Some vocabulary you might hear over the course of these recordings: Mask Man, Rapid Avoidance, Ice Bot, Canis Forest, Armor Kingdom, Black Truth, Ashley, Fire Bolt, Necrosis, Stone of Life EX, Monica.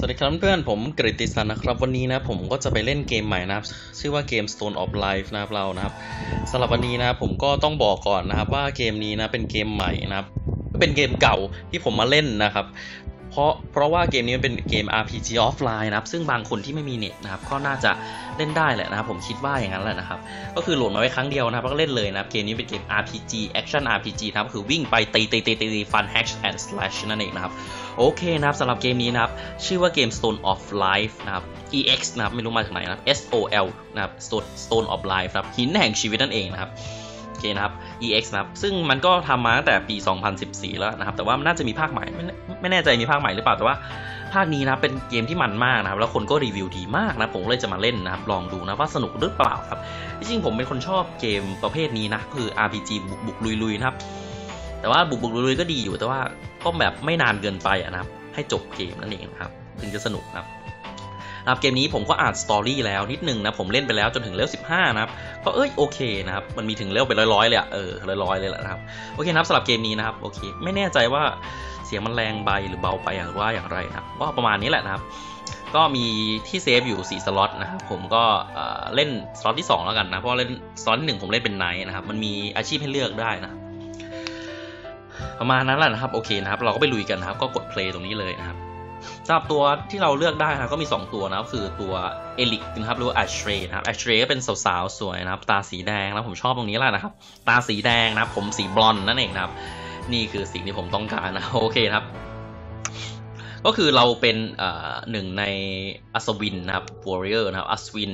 สวัสดีครับเพื่อนผมกฤติสันนะครับวันนี้นะผมก็จะไปเล่นเกมใหม่นะครับชื่อว่าเกม Stone of Life นะครับเรานะครับสำหรับวันนี้นะผมก็ต้องบอกก่อนนะครับว่าเกมนี้นะเป็นเกมใหม่นะครับเป็นเกมเก่าที่ผมมาเล่นนะครับเพราะว่าเกมนี้มันเป็นเกม RPG ออฟไลน์นะครับซึ่งบางคนที่ไม่มีเน็ตนะครับก็น่าจะเล่นได้แหละนะครับผมคิดว่าอย่างนั้นแหละนะครับก็คือโหลดมาไว้ครั้งเดียวนะครับก็เล่นเลยนะครับเกมนี้เป็นเกม RPG Action RPG นะครับคือวิ่งไปตีฟัน Hack and Slash นั่นเองนะครับโอเคนะครับสำหรับเกมนี้นะครับชื่อว่าเกม Stone of Life นะครับ EX นะครับไม่รู้มาจากไหนนะครับ SOL นะครับ Stone of Life นะครับหินแห่งชีวิตนั่นเองนะครับโอเคนะครับ EX นะครับซึ่งมันก็ทำมาตั้งแต่ปี2014แล้วนะครับแต่ว่ามันน่าจะมีภาคใหม่ไม่แน่ใจมีภาคใหม่หรือเปล่าแต่ว่าภาคนี้นะเป็นเกมที่มันมากนะครับแล้วคนก็รีวิวดีมากนะผมเลยจะมาเล่นนะครับลองดูนะว่าสนุกหรือเปล่าครับจริงๆผมเป็นคนชอบเกมประเภทนี้นะคือ RPG บุกลุยๆนะครับแต่ว่าบุกลุยๆก็ดีอยู่แต่ว่าก็แบบไม่นานเกินไปนะครับให้จบเกมนั่นเองครับถึงจะสนุกนะครับเกมนี้ผมก็อ่านสตอรี่แล้วนิดนึงนะผมเล่นไปแล้วจนถึงเลเวล15นะครับก็โอเคนะครับมันมีถึงเลเวลเป็นร้อยๆเลยร้อยๆเลยแหละนะครับโอเคนะครับสำหรับเกมนี้นะครับโอเคไม่แน่ใจว่าเสียงมันแรงไปหรือเบาไปหรือว่าอย่างไรนะครับก็ประมาณนี้แหละนะครับก็มีที่เซฟอยู่4สล็อตนะครับผมก็เล่นสล็อตที่2แล้วกันนะเพราะเล่นสล็อตที่1ผมเล่นเป็นไนท์นะครับมันมีอาชีพให้เลือกได้นะประมาณนั้นแหละนะครับโอเคนะครับเราก็ไปลุยกันนะครับก็กดเพลย์ตรงนี้เลยนะครับสำหรับตัวที่เราเลือกได้นะก็มี2ตัวนะครับคือตัวเอลิกนะครับหรืออัชเรย์นะครับอัชเรย์ก็เป็นสาวๆสวยนะครับตาสีแดงนะผมชอบตรงนี้แหละนะครับตาสีแดงนะครับผมสีบลอนด์นั่นเองนะครับนี่คือสิ่งที่ผมต้องการนะโอเคครับก็คือเราเป็นหนึ่งในอัศวินนะครับวอริเออร์นะครับอัศวิน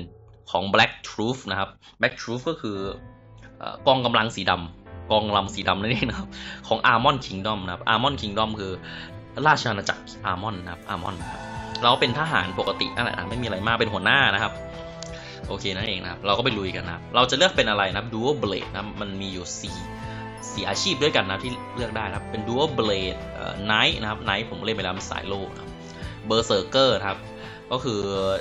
ของ Black Truth นะครับ Black Truth ก็คือกองกำลังสีดำกองกำลังสีดำนั่นเองนะครับของ Armor Kingdom นะครับ Armor Kingdom คือราชอาณาจักรอาร์มอนนะครับอาร์มอนครับเราเป็นทหารปกตินั่นแหละนะไม่มีอะไรมากเป็นหัวหน้านะครับโอเคนั่นเองนะครับเราก็ไปลุยกันนะเราจะเลือกเป็นอะไรนะดูอัลเบลดนะมันมีอยู่สี่อาชีพด้วยกันนะที่เลือกได้นะครับเป็นดูอัลเบลดไนท์นะครับไนท์ผมเล่นไปแล้วเป็นสายโลกนะเบอร์เซอร์เกอร์ครับก็คือ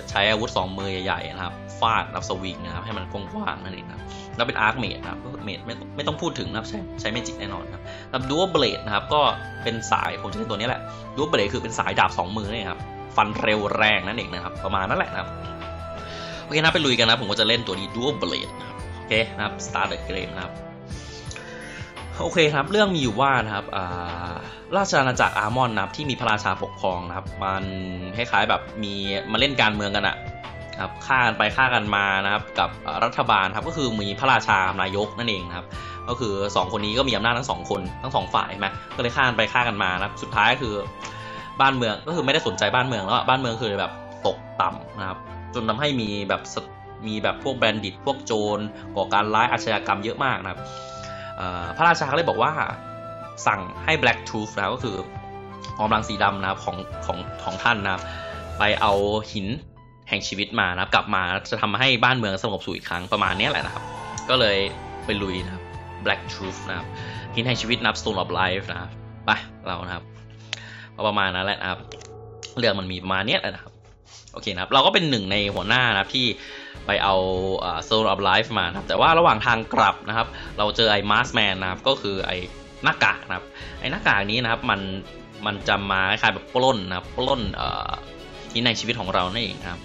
ใช้อาวุธ2มือใหญ่ๆนะครับฟาดรับสวิงนะครับให้มันกว้างๆนั่นเองนะแล้วเป็นอาร์คเมดนะครับเมดไม่ต้องพูดถึงนะครับใช้เมจิกแน่นอนครับดูอัลเบลดนะครับก็เป็นสายผมจะเล่นตัวนี้แหละดูอัลเบลดคือเป็นสายดาบ2มือนี่ครับฟันเร็วแรงนั่นเองนะครับประมาณนั้นแหละนะครับโอเคนะไปลุยกันนะผมก็จะเล่นตัวนี้ดูอัลเบลดนะครับโอเคนะครับ start the game นะครับโอเคครับเรื่องมีอยู่ว่านะครับราชอาณาจักรอาร์มอนนะครับที่มีพระราชาปกครองนะครับมันคล้ายๆแบบมีมาเล่นการเมืองกันนะครับฆ่ากันไปฆ่ากันมานะครับกับรัฐบาลครับก็คือมีพระราชานายกนั่นเองครับก็คือ2คนนี้ก็มีอำนาจทั้ง2คนทั้ง2ฝ่ายมาก็เลยฆ่ากันไปฆ่ากันมานะครับสุดท้ายคือบ้านเมืองก็คือไม่ได้สนใจบ้านเมืองแล้วบ้านเมืองคือแบบตกต่ำนะครับจนทำให้มีแบบพวกแบนดิตพวกโจรก่อการร้ายอาชญากรรมเยอะมากนะครับพระราชาเลยบอกว่าสั่งให้ Black Truth นะก็คือกองกำลังสีดำนะครับของท่านนะครับไปเอาหินแห่งชีวิตมานะครับกลับมาจะทำให้บ้านเมืองสงบสุขอีกครั้งประมาณนี้แหละนะครับก็เลยไปลุยนะครับ Black Truth นะครับหินแห่งชีวิตนับ Stone of Life นะครับไปเรานะครับประมาณนั้นแหละนะครับเรื่องมันมีประมาณนี้แหละนะครับโอเคนะครับเราก็เป็นหนึ่งในหัวหน้านะครับที่ไปเอาStone of Life มานะครับแต่ว่าระหว่างทางกลับนะครับเราเจอไอ้ Mask Man นะครับก็คือไอ้หน้ากากนะครับไอ้หน้ากากนี้นะครับมันจะมาคล้ายแบบปล้นนะครับปล้นที่ในชีวิตของเรานั่นเองครับ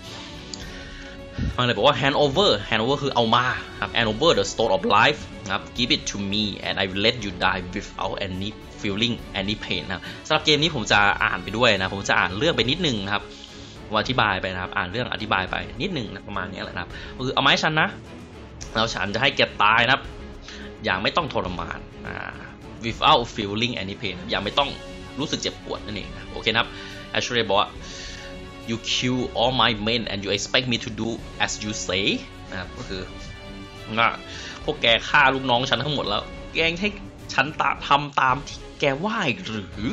มันเลยบอกว่า hand over คือเอามาครับ hand over the Stone of Life นะครับ give it to me and I will let you die without any feeling any pain นะครับสำหรับเกมนี้ผมจะอ่านไปด้วยนะผมจะอ่านเรื่องไปนิดนึงครับอธิบายไปนะครับอ่านเรื่องอธิบายไปนิดหนึ่งนะประมาณนี้แหละนะครับคือเอาไม้ฉันนะเราฉันจะให้แกตายนะครับอย่างไม่ต้องทรมาน without feeling any pain อย่างไม่ต้องรู้สึกเจ็บปวดนั่นเองนะโอเคนะครับ Ashley บอกว่า you kill all my men and you expect me to do as you say นะครับก็คือพวกแกฆ่าลูกน้องฉันทั้งหมดแล้วแกให้ฉันทำตามที่แกว่าหรือ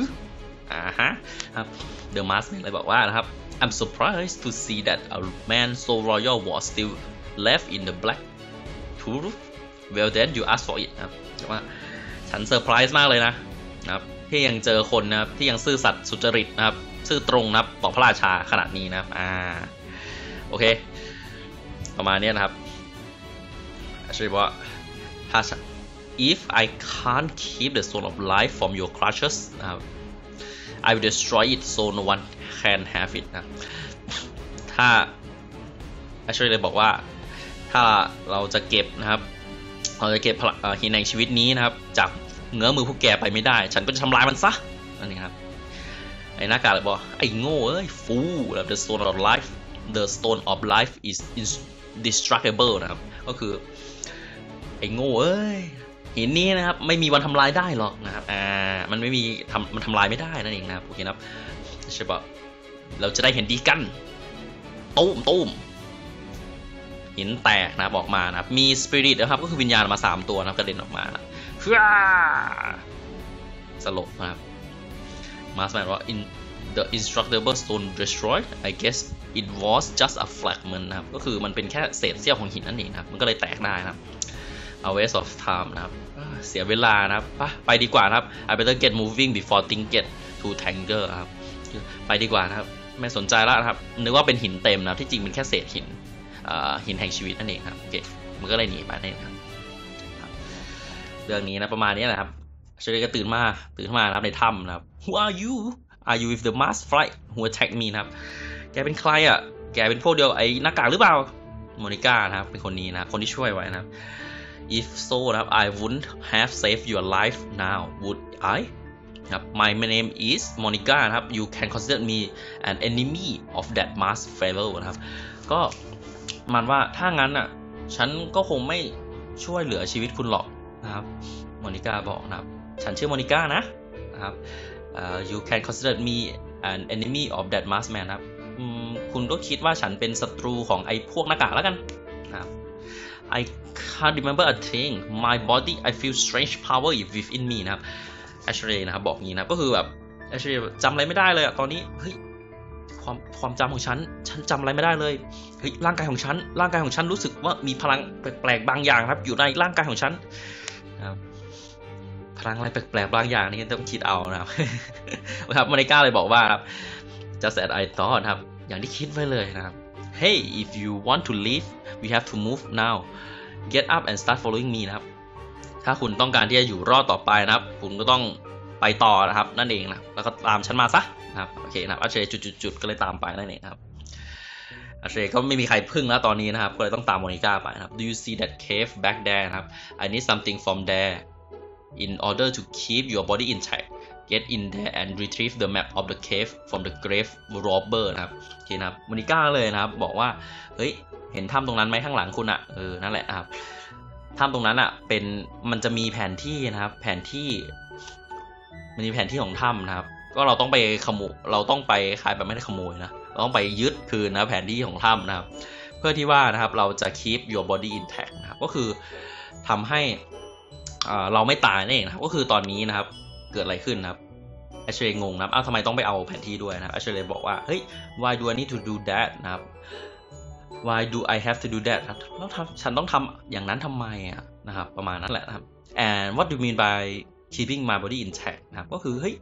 ฮะครับ The Mask เลยบอกว่านะครับI'm surprised to see that a man so royal was still left in the Black Truth. Well then you ask for it นะครับแต่ว่าฉันเซอร์ไพรส์มากเลยนะครับที่ยังเจอคนนะครับที่ยังซื่อสัตย์สุจริตนะครับซื่อตรงนะครับต่อพระราชาขนาดนี้นะครับโอเคประมาณนี้นะครับใช่ป่ะ If I can't keep the Stone of Life from your clutches I will destroy it so no one can have it นะถ้าAshleyเลยบอกว่าถ้าเราจะเก็บนะครับเราจะเก็บหินแห่งชีวิตนี้นะครับจากเงื้อมือพวกแกไปไม่ได้ฉันก็จะทำลายมันซะนั่นเองครับไอ้หน้ากากเลยบอกไอ้โง่เอ้ยฟู The Stone of Life is indestructible นะครับก็คือไอ้โง่เอ้ยหินนี้นะครับไม่มีวันทำลายได้หรอกนะครับมันไม่มีมันทำลายไม่ได้นั่นเองนะครับโอเคครับใช่ปะเราจะได้เห็นดีกันตุ้มตุ้มหินแตกนะออกมานะครับมีสปิริตนะครับก็คือวิญญาณมา3ตัวนะครับกระเด็นออกมานะสลบนะครับMask Man ว่า in the indestructible stone destroyed I guess it was just a fragment นะครับก็คือมันเป็นแค่เศษเสี้ยวของหินนั่นเองนะครับมันก็เลยแตกได้นะครับ a waste of time นะครับเสียเวลานะครับไปดีกว่านะครับ I better get moving before things get too tangled ครับไปดีกว่านะครับไม่สนใจแล้วนะครับนึกว่าเป็นหินเต็มนะที่จริงเป็นแค่เศษหินแห่งชีวิตนั่นเองครับโอเคมันก็เลยหนีไปนั่นเองครับเรื่องนี้นะประมาณนี้แหละครับเชอรี่ก็ตื่นมานะครับในถ้ำนะครับ Who are you? Are you with the mask fly who attack me นะครับแกเป็นใครอ่ะแกเป็นพวกเดียวไอ้หน้ากากหรือเปล่าMonicaนะครับเป็นคนนี้นะคนที่ช่วยไว้นะครับ If so นะครับ I wouldn't have saved your life now would I ครับ My name is Monica นะครับ You can consider me an enemy of that mask fellow นะครับก็มันว่าถ้างั้นอ่ะฉันก็คงไม่ช่วยเหลือชีวิตคุณหรอกนะครับMonica บอกนะครับฉันชื่อ Monica นะครับ You can consider me an enemy of that mask man ครับคุณก็คิดว่าฉันเป็นศัตรูของไอ้พวกหน้ากากแล้วกันนะครับ I can't remember a thing my body I feel strange power within me นะครับ Ashley นะครับบอกงี้นะก็คือแบบ Ashley จำอะไรไม่ได้เลยอะตอนนี้เฮ้ยความจำของฉันจำอะไรไม่ได้เลยเฮ้ยร่างกายของฉันรู้สึกว่ามีพลังแปลกๆบางอย่างครับอยู่ในร่างกายของฉันนะครับพลังอะไรแปลกๆบางอย่างนี่ต้องคิดเอานะครับครับMonicaเลยบอกว่าครับ Just as I thought ครับอย่างที่คิดไว้เลยนะครับ Hey if you want to leave we have to move now get up and start following me นะครับถ้าคุณต้องการที่จะอยู่รอดต่อไปนะครับคุณก็ต้องไปต่อนะครับนั่นเองนะแล้วก็ตามฉันมาซะนะครับโอเคนะครับอาเชยจุดๆก็เลยตามไปนั่นเองครับอาเชยก็ไม่มีใครพึ่งแล้วตอนนี้นะครับก็เลยต้องตามMonicaไปนะครับ Do you see that cave back there นะครับ I need something from there in order to keep your body intact get in there and retrieve the map of the cave from the grave robber นะครับโอเคนะครับMonicaเลยนะครับบอกว่าเฮ้ยเห็นถ้ำตรงนั้นไหมข้างหลังคุณอ่ะนั่นแหละครับถ้ำตรงนั้นอ่ะเป็นมันจะมีแผนที่นะครับแผนที่มันมีแผนที่ของถ้ำนะครับก็เราต้องไปขโมยเราต้องไปขายแบบไม่ได้ขโมยนะเราต้องไปยึดคืนนะแผนที่ของถ้ำนะครับเพื่อที่ว่านะครับเราจะ keep your body intact นะครับก็คือทำให้เราไม่ตายนั่นเองนะก็คือตอนนี้นะครับเกิดอะไรขึ้นนะครับแอชเลย์งงนะครับทำไมต้องไปเอาแผนที่ด้วยนะครับแอชเลย์บอกว่าเฮ้ย why do I need to do that นะครับ why do I have to do that ครับแล้วฉันต้องทำอย่างนั้นทำไมอ่ะนะครับประมาณนั้นแหละนะครับ and what do you mean by keeping my body intact นะครับก็คือเฮ้ย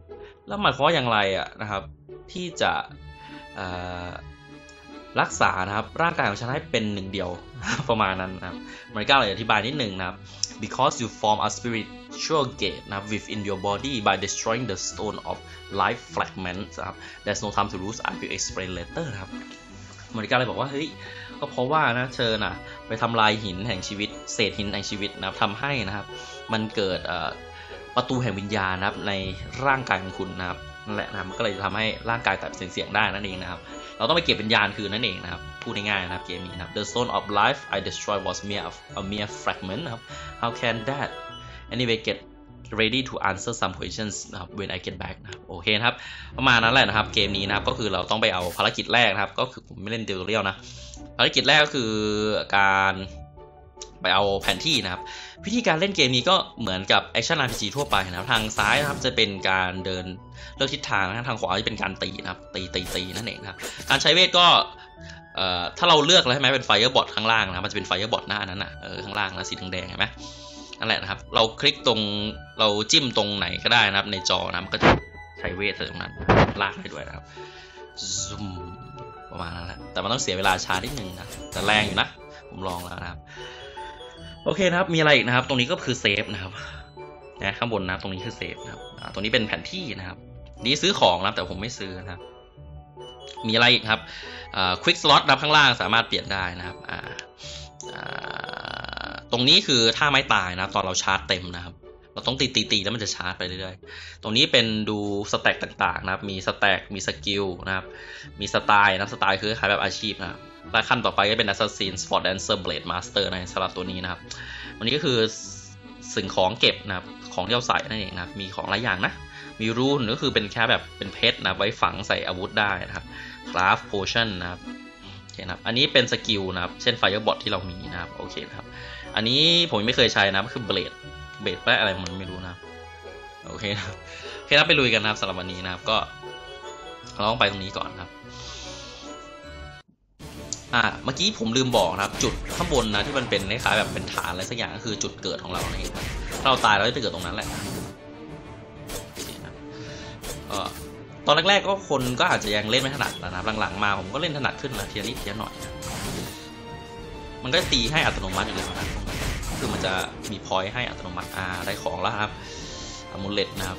แล้วหมายความว่าอย่างไรอ่ะนะครับที่จะรักษานะครับร่างกายของฉันให้เป็นหนึ่งเดียวประมาณนั้นนะครับมาริก้าเลยอธิบายนิดหนึ่งนะครับ because you form a spiritual gate นะครับ within your body by destroying the stone of life fragments นะครับ there's no time to lose I will explain later นะครับมาริก้าเลยบอกว่าเฮ้ยก็เพราะว่านะเธอนะไปทำลายหินแห่งชีวิตเศษหินแห่งชีวิตนะครับทำให้นะครับมันเกิดประตูแห่งวิญญาณนะครับในร่างกายของคุณนะครับนั่นแหละนะมันก็เลยทำให้ร่างกายแตกเป็นเสียงได้นั่นเองนะครับเราต้องไปเก็บวิญญาณคืนนั่นเองนะครับพูดง่ายๆนะครับเกมนี้นะครับ The Stone of Life I destroyed was a mere fragment นะครับ How can that anyway get ready to answer some questions นะครับ When I get back นะครับโอเคนะครับประมาณนั้นแหละนะครับเกมนี้นะครับก็คือเราต้องไปเอาภารกิจแรกนะครับก็คือผมไม่เล่นเดลเรียลนะภารกิจแรกก็คือการไปเอาแผนที่นะครับวิธีการเล่นเกมนี้ก็เหมือนกับ Action RPG ทั่วไปนะครับทางซ้ายนะครับจะเป็นการเดินเลือกทิศทางนะทางขวาจะเป็นการตีนะครับตีนั่นเองครับการใช้เวทก็ถ้าเราเลือกแล้วใช่ไหมเป็น Fire Bolt ข้างล่างนะมันจะเป็น Fire Bolt หน้านั้นนะข้างล่างนะสีแดงๆเห็นไหมนั่นแหละนะครับเราคลิกตรงเราจิ้มตรงไหนก็ได้นะครับในจอนะมันก็จะใช้เวทตรงนั้นลากไปด้วยนะครับซูมประมาณนั้นแหละแต่มันต้องเสียเวลาช้านิดนึงนะแต่แรงอยู่นะผมลองแล้วนะครับโอเคนะครับมีอะไรอีกนะครับตรงนี้ก็คือเซฟนะครับนะข้างบนนะตรงนี้คือเซฟนะครับตรงนี้เป็นแผนที่นะครับ ดีซื้อของนะแต่ผมไม่ซื้อนะครับมีอะไรอีกครับควิกสล็อตรับข้างล่างสามารถเปลี่ยนได้นะครับตรงนี้คือท่าไม้ตายนะครับตอนเราชาร์จเต็มนะครับเราต้องตีแล้วมันจะชาร์จไปเรื่อยๆตรงนี้เป็นดูสแต็กต่างๆนะครับมีสแต็กมีสกิลนะครับมีสไตล์นะสไตล์คือคล้ายแบบอาชีพนะครับและขั้นต่อไปก็เป็น Assassin Sport Dancer Blade Master นะสำหรับตัวนี้นะครับวันนี้ก็คือสิ่งของเก็บนะครับของที่เราใส่นั่นเองนะครับมีของหลายอย่างนะมีรูนก็คือเป็นแค่แบบเป็นเพชรนะไว้ฝังใส่อาวุธได้นะครับคราฟโพชั่นนะครับโอเคนะครับอันนี้เป็นสกิลนะครับเช่น Fire Bolt ที่เรามีนะครับโอเคนะครับอันนี้ผมไม่เคยใช้นะคือ Blade แปลอะไรผมไม่รู้นะครับโอเคนะครับโอเคนะไปลุยกันนะครับสำหรับวันนี้นะครับก็เราต้องไปตรงนี้ก่อนครับเมื่อกี้ผมลืมบอกนะครับจุดข้างบนนะที่มันเป็นคล้ายแบบเป็นฐานอะไรสักอย่างก็คือจุดเกิดของเราเนี่ยถ้าเราตายเราจะเกิดตรงนั้นแหละตอนแรกๆก็คนก็อาจจะยังเล่นไม่ถนัดนะครับหลังๆมาผมก็เล่นถนัดขึ้นนะทีละนิดทีละหน่อยมันก็ตีให้อัตโนมัติอยู่แล้วนะคือมันจะมีพอยต์ให้อัตโนมัติได้ของแล้วครับอามูเลตนะครับ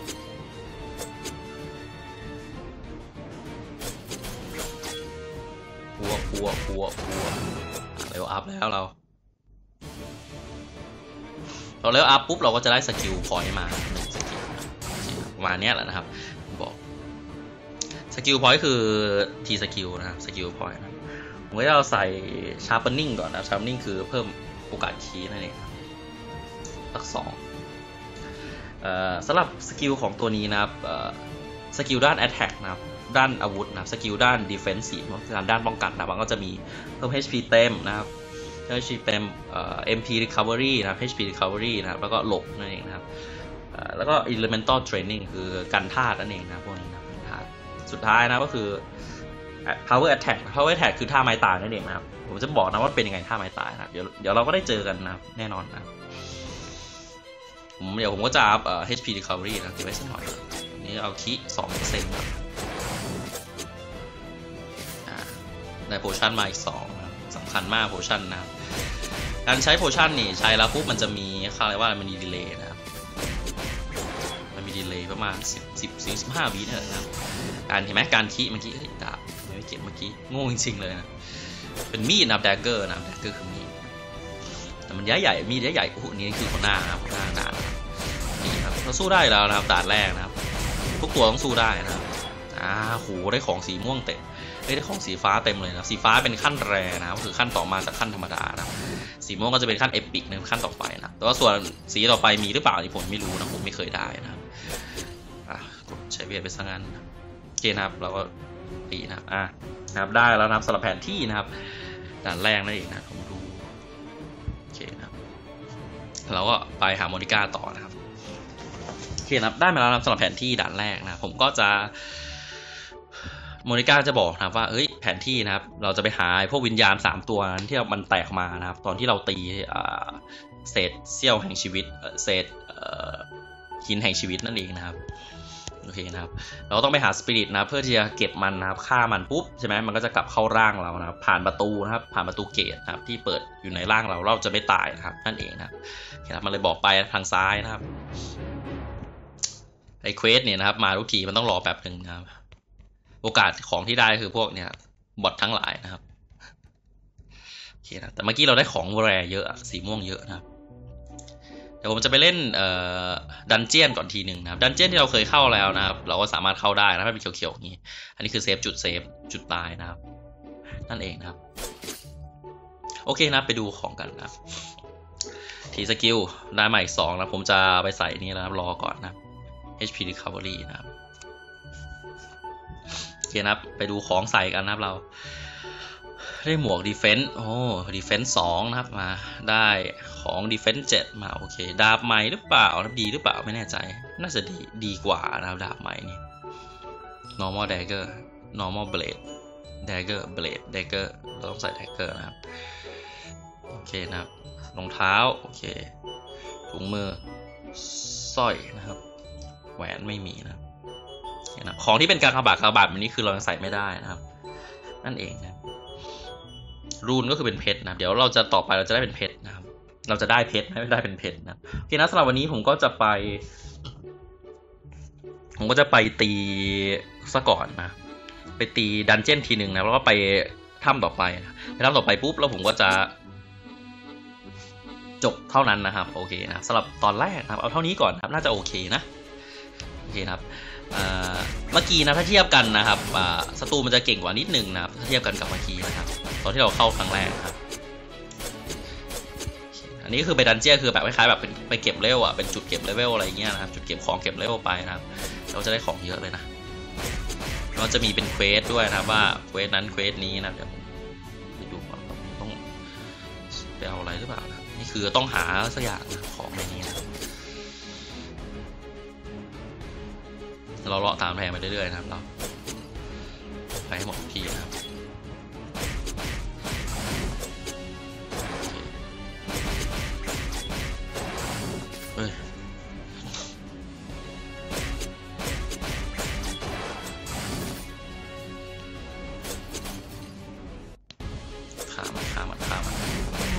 พัวเร็วอัพแล้วเราเร็วอัพปุ๊บเราก็จะได้สกิลพอยต์มาสกิลประมาณนี้แหละนะครับบอกสกิลพอยต์คือทีสกิลนะครับสกิลพอยต์นะผมก็จะใส่ชาร์ปนิ่งก่อนนะชาร์ปนิ่งคือเพิ่มโอกาสคีนั่นเองสัก2สำหรับสกิลของตัวนี้นะครับสกิลด้าน Attack นะครับด้านอาวุธนะครับสกิลด้าน defensive ด้านป้องกันนะมันก็จะมีเพิ่ม HP เต็มนะครับ HP เต็ม MP recovery นะครับ HP recovery นะครับแล้วก็หลบนั่นเองนะครับแล้วก็ elemental training คือกันธาตุนั่นเองนะพวกนี้นะธาตุสุดท้ายนะก็คือ power attack คือท่าไม้ตายนั่นเองนะครับผมจะบอกนะว่าเป็นยังไงท่าไม้ตายนะเดี๋ยวเราก็ได้เจอกันนะแน่นอนนะผมก็จะอัพ HP recovery นะเก็บไว้สักหน่อยนี่เอาคี 2% นะได้โพชั่นมาอีก2นะสำคัญมากโพชั่นนะครับการใช้โพชั่นนี่ใช้แล้วปุ๊บมันจะมีค่าอะไรว่ามันมีดีเลย์นะครับมันมีดีเลย์ประมาณ10-15 วินาทีนะครับการเห็นไหมการคีเมื่อกี้ดาบไม่เก็บเมื่อกี้งงจริงๆเลยนะเป็นมีดนะแดกเกอร์นะแดกเกอร์คือมีดแต่มันใหญ่มีดใหญ่โอ้โหนี่คือหน้านะหน้าหนานี่ครับเราสู้ได้แล้วนะครับด่านแรกนะครับทุกตัวต้องสู้ได้นะครับโหได้ของสีม่วงเต็มได้ของสีฟ้าเต็มเลยนะสีฟ้าเป็นขั้นแรนะก็คือขั้นต่อมาจากขั้นธรรมดานะสีม่วงก็จะเป็นขั้นเอปิกนะขั้นต่อไปนะแต่ว่าส่วนสีต่อไปมีหรือเปล่านี่ผมไม่รู้นะผมไม่เคยได้นะกดใช้เวียดไปซะงั้นโอเคนะครับเราก็ดีนะนะครับได้แล้วนะสลับแผนที่นะครับด่านแรกนั่นเองนะผมดูโอเคนะครับเราก็ไปหาโมนิก้าต่อนะครับโอเคนะครับได้มาแล้วนะสลับแผนที่ด่านแรกนะผมก็จะโมนิก้าจะบอกนะครับว่าเฮ้ยแผนที่นะครับเราจะไปหาพวกวิญญาณ3ตัวนั้นที่มันแตกมานะครับตอนที่เราตีเศษเสี้ยวแห่งชีวิตเศษหินแห่งชีวิตนั่นเองนะครับโอเคนะครับเราต้องไปหาสปิริตนะเพื่อที่จะเก็บมันนะครับฆ่ามันปุ๊บใช่ไหมมันก็จะกลับเข้าร่างเรานะครับผ่านประตูนะครับผ่านประตูเกตนะครับที่เปิดอยู่ในร่างเราจะไม่ตายนะครับนั่นเองนะครับมันเลยบอกไปทางซ้ายนะครับไอเควสเนี่ยนะครับมาทุกทีมันต้องรอแป๊บหนึ่งนะครับโอกาสของที่ได้คือพวกเนี่ยบอททั้งหลายนะครับโอเคนะแต่เมื่อกี้เราได้ของแรเยอะสีม่วงเยอะนะครับเดี๋ยวผมจะไปเล่นดันเจียนก่อนทีหนึ่งนะครับดันเจียนที่เราเคยเข้าแล้วนะครับเราก็สามารถเข้าได้นะไม่เป็นเขียวๆอย่างนี้อันนี้คือเซฟจุดเซฟจุดตายนะครับนั่นเองนะครับโอเคนะไปดูของกันนะทีสกิลได้มาอีก2นะผมจะไปใส่นี้นะครับรอก่อนนะ HP recovery นะครับนะครับไปดูของใส่กันนะครับเราได้หมวก defense โอ้ defense 2นะครับมาได้ของ defense 7มาโอเคดาบใหม่หรือเปล่าดีหรือเปล่าไม่แน่ใจน่าจะดีกว่านะครับดาบใหม่นี่ normal dagger normal blade dagger blade dagger เราต้องใส่ dagger นะครับโอเคนะครับรองเท้าโอเคถุงมือสร้อยนะครับแหวนไม่มีนะของที่เป็นการกากบาทแบบนี้คือเราใส่ไม่ได้นะครับนั่นเองนะรูนก็คือเป็นเพชรนะเดี๋ยวเราจะต่อไปเราจะได้เป็นเพชรนะครับเราจะได้เพชรไม่ได้เป็นเพชรนะโอเคนะสำหรับวันนี้ผมก็จะไป ผมก็จะไปตีซะก่อนนะไปตีดันเจี้ยนทีหนึ่งนะแล้วก็ไปถ้ำต่อไปนะไปถ้ำต่อไปปุ๊บแล้วผมก็จะจบเท่านั้นนะครับโอเคนะสำหรับตอนแรกนะครับเอาเท่านี้ก่อนครับน่าจะโอเคนะโอเคครับเมื่อกี้นะถ้าเทียบกันนะครับศัตรูมันจะเก่งกว่านิดนึงนะครับถ้าเทียบกันกับเมื่อกี้นะครับตอนที่เราเข้าครั้งแรกครับอันนี้คือไปดันเจี้ยคือแบบคล้ายๆแบบเป็นไปเก็บเลเวลอะเป็นจุดเก็บเลเวลอะไรเงี้ยนะครับจุดเก็บของเก็บเลเวลไปนะครับเราจะได้ของเยอะเลยนะเราจะมีเป็นเควสด้วยนะครับว่าเควสนั้นเควสนี้นะเดี๋ยวไปดูก่อนต้องไปเอาอะไรหรือเปล่านี่คือต้องหาสักอย่างของในนี้นะเราเลาะตามแพงไปเรื่อยๆนะครับเราไปให้หมดทีนะครับ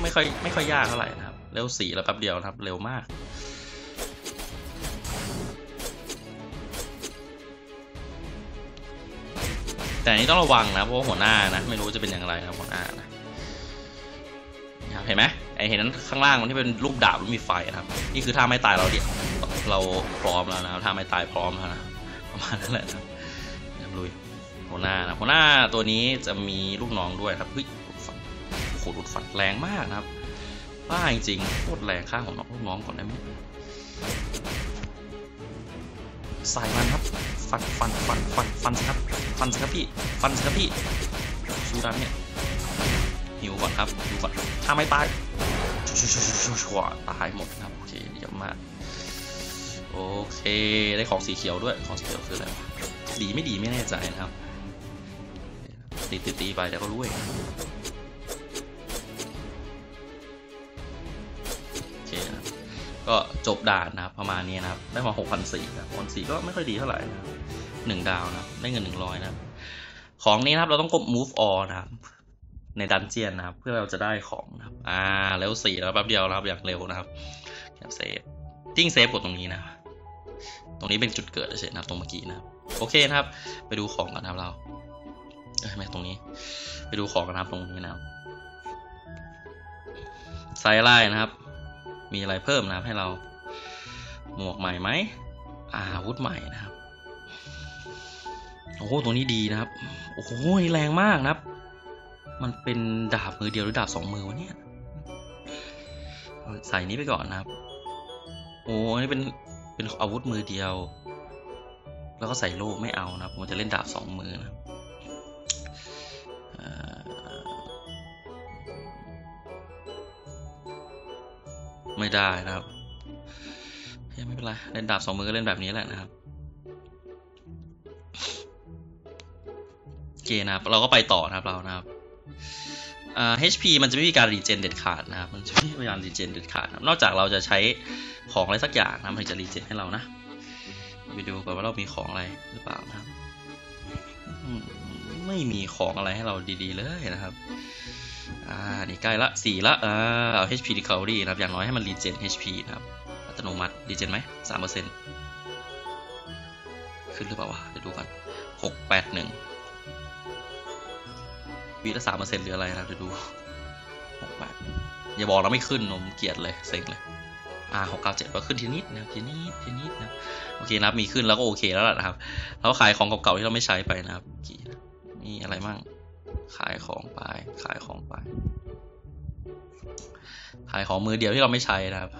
ไม่ค่อยยากเท่าไหร่นะครับเร็ว4แล้วแป๊บเดียวนะครับเร็วมากแต่นี้ต้องระวังนะเพราะหัวหน้านะไม่รู้จะเป็นอย่างไรนะหัวหน้านะเห็นไหมไอเห็นนั้นข้างล่างมันที่เป็นลูกดาบมันมีไฟนะครับนี่คือท่าไม่ตายเราเดี๋ยวเราพร้อมแล้วนะท่าไม่ตายพร้อมแล้วนะประมาณนั้นแหละนะลุยหัวหน้านะหัวหน้าตัวนี้จะมีลูกน้องด้วยครับหลุดฝัดแรงมากนะครับบ้าจริงๆโคตรแรงข้างของน้องก่อนได้ไหมสายมันครับฟันสิครับฟันสิครับพี่สู้ดันเนี่ยหิวก่อนครับหิวก่อนถ้าไม่ตายชัวตายหมดนะครับโอเคเยี่ยมมากโอเคได้ของสีเขียวด้วยของสีเขียวคืออะไรดีไม่ดีไม่แน่ใจนะครับตีไปแล้วก็รู้เองก็จบด่านนะครับประมาณนี้นะครับได้มา 6,400 นะ6,400ก็ไม่ค่อยดีเท่าไหร่นะ1ดาวนะได้เงิน100นะของนี้นะครับเราต้องกด move all นะครับในดันเจียนนะครับเพื่อเราจะได้ของนะครับเร็ว4แล้วแป๊บเดียวนะครับอยากเร็วนะครับเซฟจิ้งเซฟกดตรงนี้นะตรงนี้เป็นจุดเกิดเฉยนะตรงเมื่อกี้นะโอเคนะครับไปดูของกันนะครับเราไม่ตรงนี้ไปดูของกันนะครับตรงนี้นะครับไซไลนะครับมีอะไรเพิ่มนะครับให้เราหมวกใหม่ไหมอาวุธใหม่นะครับโอ้โหตัวนี้ดีนะครับโอ้โหนี่แรงมากนะครับมันเป็นดาบมือเดียวหรือดาบสองมือวะเนี่ยใส่นี้ไปก่อนนะครับโอ้นี่เป็นอาวุธมือเดียวแล้วก็ใส่โล่ไม่เอานะผมจะเล่นดาบสองมือนะไม่ได้นะครับยังไม่เป็นไรเล่นดาบสองมือก็เล่นแบบนี้แหละนะครับโอเคนะครับเราก็ไปต่อนะครับเรานะครับHP มันจะไม่มีการรีเจนเด็ดขาดนะครับมันจะไม่มีการรีเจนเด็ดขาดนอกจากเราจะใช้ของอะไรสักอย่างนะมันถึงจะรีเจนให้เรานะไปดูก่อนว่าเรามีของอะไรหรือเปล่านะครับไม่มีของอะไรให้เราดีๆเลยนะครับนี่ใกล้ละ4ละเอา HP recovery นะครับอย่างน้อยให้มันรีเจน HP นะครับอัตโนมัติรีเจนไหม 3% ขึ้นหรือเปล่าวะเดี๋ยวดูกัน681วิละ 3% หรืออะไรนะเดี๋ยวดู681อย่าบอกเราไม่ขึ้นนมเกียดเลยเซ็งเลย697ก็ขึ้นทีนิดนะทีนิดนะโอเคนะครับมีขึ้นแล้วก็โอเคแล้วล่ะนะครับแล้วขายของเก่าๆที่เราไม่ใช้ไปนะครับมีอะไรมั่งขายของไปขายของมือเดียวที่เราไม่ใช้นะครับ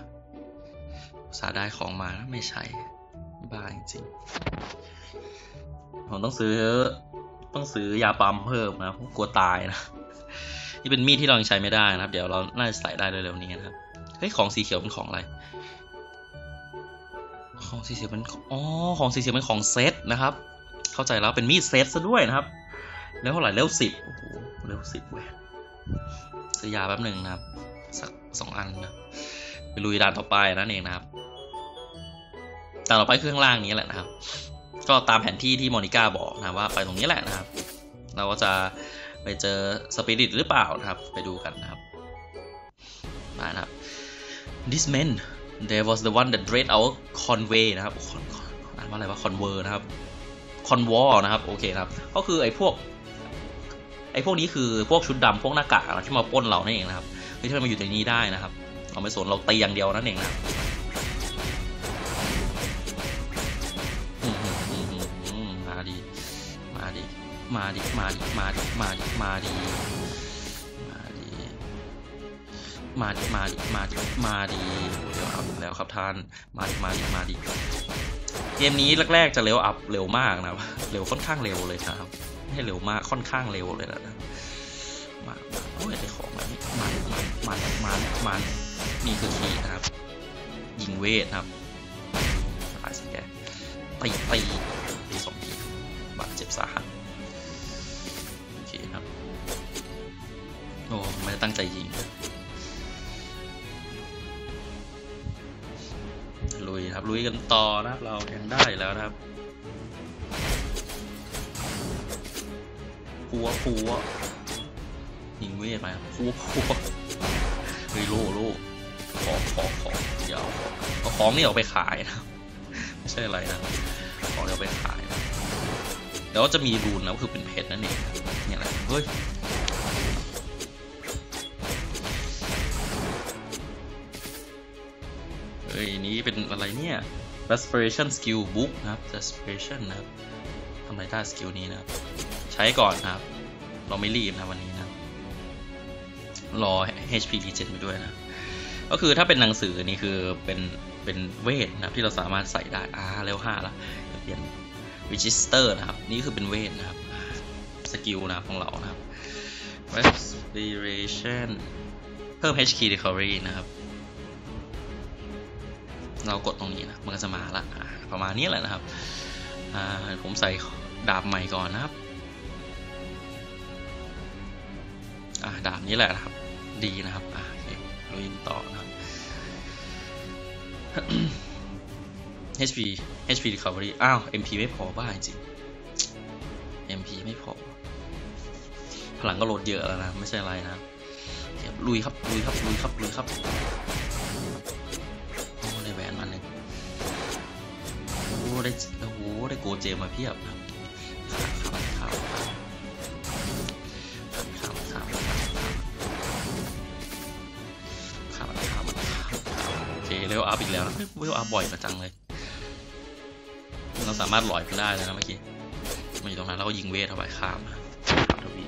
สาได้ของมาแล้วไม่ใช้บ้าจริงผมต้องซื้อยาปั๊มเพิ่มนะผมกลัวตายนะนี่เป็นมีดที่เรายังใช้ไม่ได้นะครับเดี๋ยวเราน่าจะใส่ได้เร็วๆนี้นะครับเฮ้ยของสีเขียวเป็นของอะไรของสีเขียวเป็นของสีเขียวเป็นของเซตนะครับเข้าใจแล้วเป็นมีดเซตซะด้วยนะครับแล้วเท่าไหร่เร็ว10โอ้โหเร็ว10แหวนซื้อยาแป๊บหนึ่งนะครับสัก2อันนะไปลุยด่านต่อไปนั่นเองนะครับด่านต่อไปคือข้างล่างนี้แหละนะครับก็ตามแผนที่ที่มอนิก้าบอกนะว่าไปตรงนี้แหละนะครับเราก็จะไปเจอสปิริตหรือเปล่านะครับไปดูกันนะครับมานะครับ This man there was the one that dragged our convoy นะครับ านว่าอะไรว่าคอนเวอร์นะครับคอนวอร์นะครับโอเคนะครับก็คือไอ้พวกนี้คือพวกชุดดำพวกหน้ากากที่มาป้นเรานั่นเองนะครับที่จะมาอยู่ในนี้ได้นะครับเราไม่สนเราตีอย่างเดียวนั่นเองนะมาดิเดี๋ยวเอาอยู่แล้วครับท่านมาดิเกมนี้แรกๆจะเร็วอัพเร็วมากนะครับเร็วค่อนข้างเร็วเลยนะครับไม่ใช่เร็วมากค่อนข้างเร็วเลยนะมาโอ้ยได้ของแล้วมันนี่คือขีดนะครับยิงเวทครับตายสิแกตีสองทีบาดเจ็บสาหัสโอเคครับโอ้ไม่ได้ตั้งใจยิงลุยครับลุยกันต่อนะครับเราแข่งได้แล้วนะครับพัวยิงเวทไปครับพัวเฮ้ยโล่ของเดี๋ยวเอาของนี่ออกไปขายนะไม่ใช่อะไรนะของเดี๋ยวไปขายนะแล้วจะมีรูนนะก็คือเป็นเพชรนั่นเองเนี่ยแหละเฮ้ยนี้เป็นอะไรเนี่ย Desperation Skill Book นะครับ Desperation นะครับทำอะไรได้สกิลนี้นะครับใช้ก่อนครับเราไม่รีบนะวันนี้นะรอ HP Regen ไปด้วยนะก็คือถ้าเป็นหนังสือนี่คือเป็นเวทนะครับที่เราสามารถใส่ได้เร็ว5ละเปลี่ยน Register นะครับนี่คือเป็นเวทนะครับสกิลนะของเรานะครับ Respiration เพิ่ม HP Recovery นะครับเรากดตรงนี้นะมันก็จะมาละประมาณนี้แหละนะครับผมใส่ดาบใหม่ก่อนนะครับดาบนี้แหละนะครับดีนะครับลุยต่อนะครับ HP recovery อ้าว MP ไม่พอบ้าจริง MP ไม่พอพลังก็โหลดเยอะแล้วนะไม่ใช่อะไรนะลุยครับได้โกเจมาเพียบครับโอเคเร็วอัพอีกแล้วนะเร็วอัพบ่อยประจังเลยเราสามารถลอยขึ้นได้เลยนะเมื่อกี้มาอยู่ตรงนั้นแล้วก็ยิงเวทเข้าไปข้ามทวี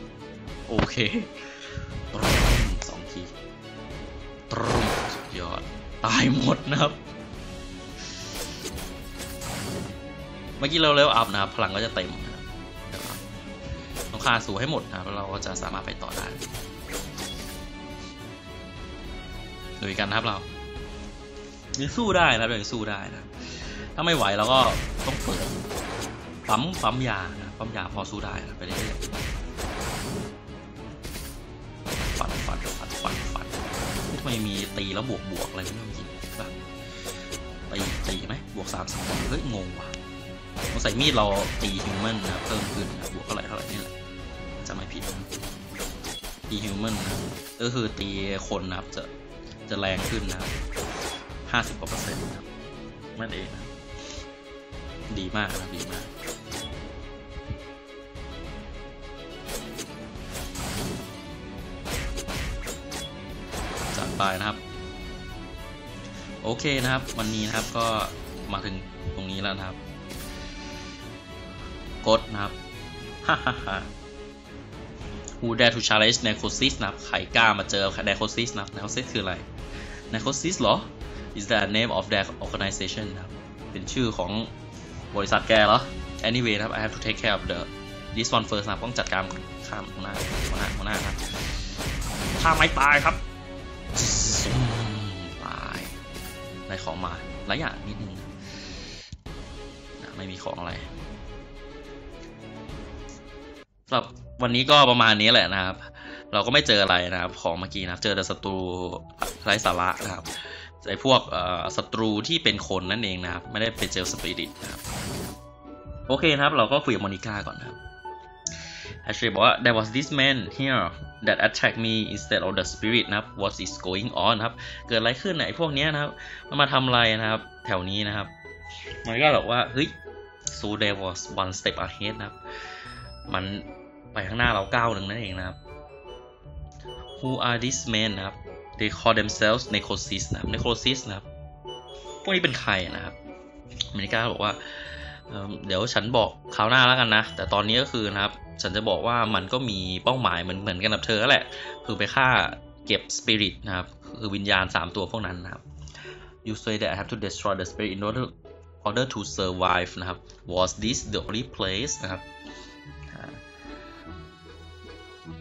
โอเค2 ทีสุดยอดตายหมดนะครับเมื่อกี้เราเร็วอัพนะครับพลังก็จะเต็มนะครับต้องฆ่าสู่ให้หมดนะครับเราก็จะสามารถไปต่อได้ดูกันนะครับเรายังสู้ได้นะครับยังสู้ได้นะถ้าไม่ไหวเราก็ต้องเปิดปั๊มยานะปั๊มยาพอสู้ได้นะไปเรื่อยๆฟันทำไมมีตีแล้วบวกอะไรไม่รู้จริงแบบตีไหมบวก30เฮ้ยงงว่ะใส่มีดเราตีฮิวแมนนะเพิ่มขึ้นนะบวกเท่าไหร่นี่แหละจะไม่ผิดนะตีฮิวแมนนะก็คือตีคนนะครับจะแรงขึ้นนะ50% กว่านะนั่นเองนะดีมากนะดีมากจัดไปนะครับโอเคนะครับวันนี้นะครับก็มาถึงตรงนี้แล้วนะครับกดนะครับ Who dare to challenge Necrosis นะครับใครกล้ามาเจอ Necrosis นะครับ Necrosis คืออะไร Necrosis เหรอ Is the name of their organization นะครับเป็นชื่อของบริษัทแกเหรอ Anyway นะครับ I have to take care of the this one first นะครับต้องจัดการข้ามหน้าครับข้ามไม่ตายครับตายได้ของมาหลายอย่างนิดนึงนะไม่มีของอะไรสำหรับวันนี้ก็ประมาณนี้แหละนะครับเราก็ไม่เจออะไรนะครับของเมื่อกี้นะครับเจอแต่ศัตรูไร้สาระนะครับไอ้พวกศัตรูที่เป็นคนนั่นเองนะครับไม่ได้เป็นเจลสปิริตนะครับโอเคนะครับเราก็คุยกับ Monica ก่อนนะครับ Ashley บอกว่า there was this man here that attacked me instead of the spirit นะครับ what is going on นะครับเกิดอะไรขึ้นไอ้พวกเนี้ยนะครับมันมาทำอะไรนะครับแถวนี้นะครับ มันก็บอกว่าเฮ้ยซูเดวอส one step ahead นะครับมันไปข้างหน้าเราก้าวหนึ่งนั่นเองนะครับ Who are these men นะครับ They call themselves Necrosis นะครับ Necrosis นะครับพวกนี้เป็นใครนะครับอเมริกาบอกว่าเดี๋ยวฉันบอกคราวหน้าแล้วกันนะแต่ตอนนี้ก็คือนะครับฉันจะบอกว่ามันก็มีเป้าหมายเหมือนกันกับเธอแหละคือไปฆ่าเก็บ spirit นะครับคือวิญญาณ3ตัวพวกนั้นนะครับ You say that I have to destroy the spirit in order to survive นะครับ Was this the only place นะครับ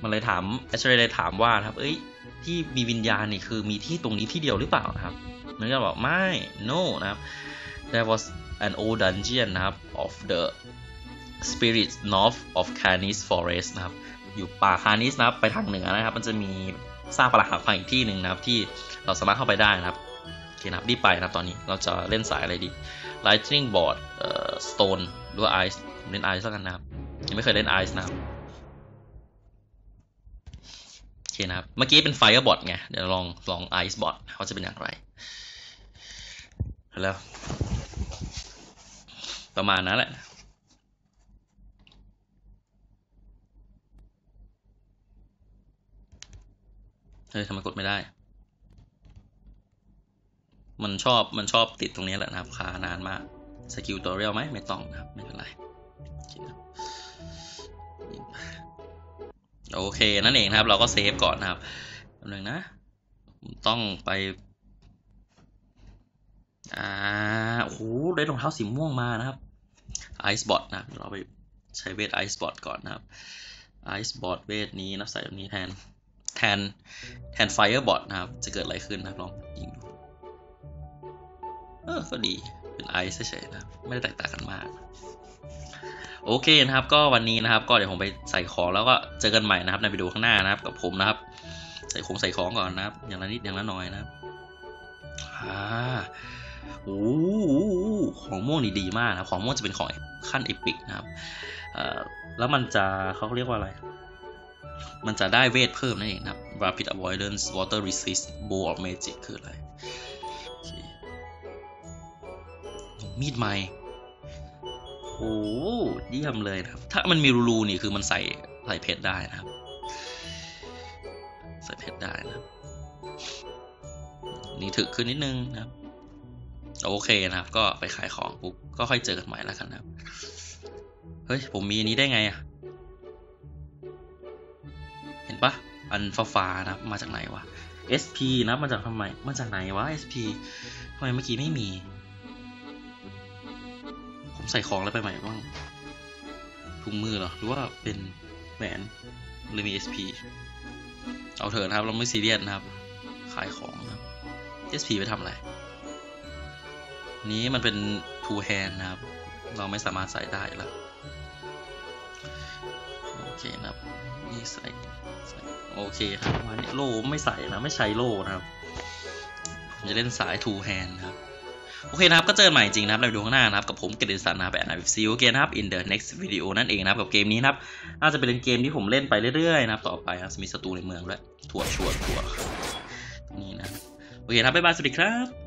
มันเลยถาม Ashley เลยถามว่านะครับเอ้ยที่มีวิญญาณนี่คือมีที่ตรงนี้ที่เดียวหรือเปล่านะครับมันก็บอกไม่ no นะครับ There was an old dungeon นะครับ of the spirits north of Canis Forest นะครับอยู่ป่าคานิสนะครับไปทางเหนือนะครับมันจะมีซากปรักหักพังอีกที่หนึ่งนะครับที่เราสามารถเข้าไปได้นะครับโอเคนะครับรีบไปนะครับตอนนี้เราจะเล่นสายอะไรดี Lightning Board Stone หรือ Ice เล่น Ice แล้วกันนะครับยังไม่เคยเล่น Ice นะครับโอเคนะครับเมื่อกี้เป็น Fire Bolt ไงเดี๋ยวลอง Ice Bot เขาจะเป็นอย่างไรแล้วประมาณนั้นแหละทำไมกดไม่ได้มันชอบติดตรงนี้แหละนะครับค้านานมากสกิลตัวเรียลไหมไม่ต้องนะครับไม่เป็นไรโอเคนั่นเองนะครับเราก็เซฟก่อนนะครับแป๊บนึงนะต้องไปโอ้โหได้รองเท้าสีม่วงมานะครับ Ice Bot นะเราไปใช้เวท Ice Bot ก่อนนะครับ Ice Bot เวทนี้นะใส่แบบนี้แทน Fire Bot นะครับจะเกิดอะไรขึ้นนะครับลองยิงดูก็ดีเป็น Ice เฉยๆนะครับไม่ได้แตกต่างกันมากโอเคนะครับก็วันนี้นะครับก็เดี๋ยวผมไปใส่ของแล้วก็เจอกันใหม่นะครับในวิดีโอข้างหน้านะครับกับผมนะครับใส่ของก่อนนะครับอย่างละนิดอย่างละน้อยนะครับโอ้ของม่วงนี่ดีมากนะของม่วงจะเป็นของขั้นเอพิกนะครับแล้วมันจะเขาเรียกว่าอะไรมันจะได้เวทเพิ่มนั่นเองนะครับ Rapid Avoidance Water Resist Bow of Magic คืออะไรมีดไม้โอ้เยี่ยมเลยนะครับถ้ามันมีรูๆนี่คือมันใส่เพชรได้นะครับใส่เพชรได้นะครับนี่ถึกขึ้นนิดนึงนะครับโอเคนะครับก็ไปขายของปุ๊บก็ค่อยเจอกันใหม่แล้วกันนะครับเฮ้ยผมมีอันนี้ได้ไงอะเห็นปะอันฟ้าๆนะครับมาจากไหนวะ SP นะมาจากทำไมมาจากไหนวะ SP ทำไมเมื่อกี้ไม่มีผมใส่ของอะไรไปใหม่บ้างถุงมือเหรอหรือว่าเป็นแหวนหรือมี SP เอาเถอะนะครับเราไม่ซีเรียสนะครับขายของนะครับ SP ไปทำอะไรนี้มันเป็น two hand นะครับเราไม่สามารถใส่ได้แล้วโอเคนะครับนี่ใส่โอเคครับวันนี้โล่ไม่ใส่นะไม่ใช้โล่นะครับผมจะเล่นสาย two hand นะครับโอเคนะครับก็เจอใหม่จริงนะครับในวิดีโอข้างหน้านะครับกับผมเกดินสันนะครับแบบ See you again นะครับ in the next video นั่นเองนะครับกับเกมนี้นะครับน่าจะเป็นเกมที่ผมเล่นไปเรื่อยๆนะครับต่อไปนะมีศัตรูในเมืองด้วยถั่วชวนนี่นะโอเคครับบ๊ายบายสวัสดีครับ